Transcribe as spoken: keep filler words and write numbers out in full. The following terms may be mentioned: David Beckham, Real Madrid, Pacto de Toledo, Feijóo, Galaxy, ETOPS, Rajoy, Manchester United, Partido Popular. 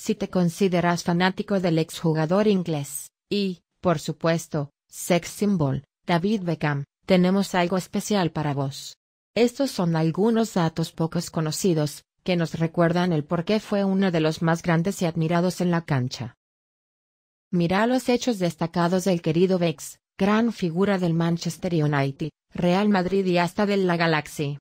si te consideras fanático del exjugador inglés, y, por supuesto, sex symbol, David Beckham, tenemos algo especial para vos. Estos son algunos datos pocos conocidos, que nos recuerdan el por qué fue uno de los más grandes y admirados en la cancha. Mira los hechos destacados del querido Bex, gran figura del Manchester United, Real Madrid y hasta del la Galaxy.